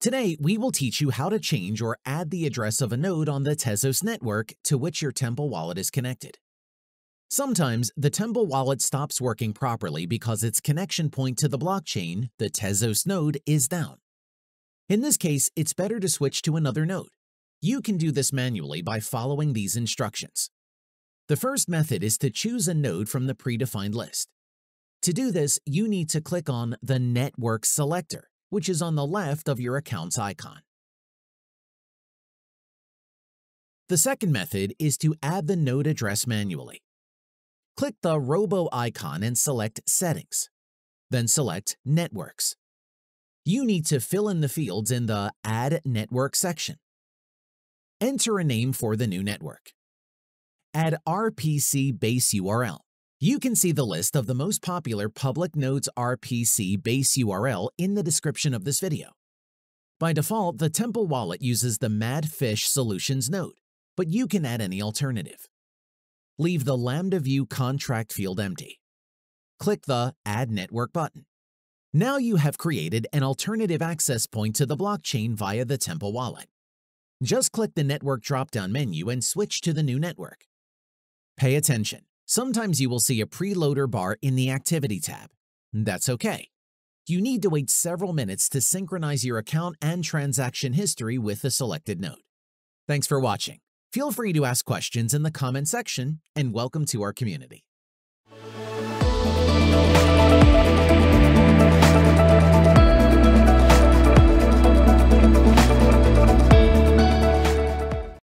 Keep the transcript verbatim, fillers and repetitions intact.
Today, we will teach you how to change or add the address of a node on the Tezos network to which your Temple Wallet is connected. Sometimes, the Temple Wallet stops working properly because its connection point to the blockchain, the Tezos node, is down. In this case, it's better to switch to another node. You can do this manually by following these instructions. The first method is to choose a node from the predefined list. To do this, you need to click on the Network Selector, which is on the left of your account's icon. The second method is to add the node address manually. Click the Robo icon and select Settings, then select Networks. You need to fill in the fields in the Add Network section. Enter a name for the new network. Add R P C base U R L. You can see the list of the most popular public nodes R P C base U R L in the description of this video. By default, the Temple Wallet uses the MadFish Solutions node, but you can add any alternative. Leave the Lambda View contract field empty. Click the Add Network button. Now you have created an alternative access point to the blockchain via the Temple Wallet. Just click the Network drop-down menu and switch to the new network. Pay attention. Sometimes you will see a preloader bar in the Activity tab. That's okay. You need to wait several minutes to synchronize your account and transaction history with the selected node. Thanks for watching. Feel free to ask questions in the comment section, and welcome to our community.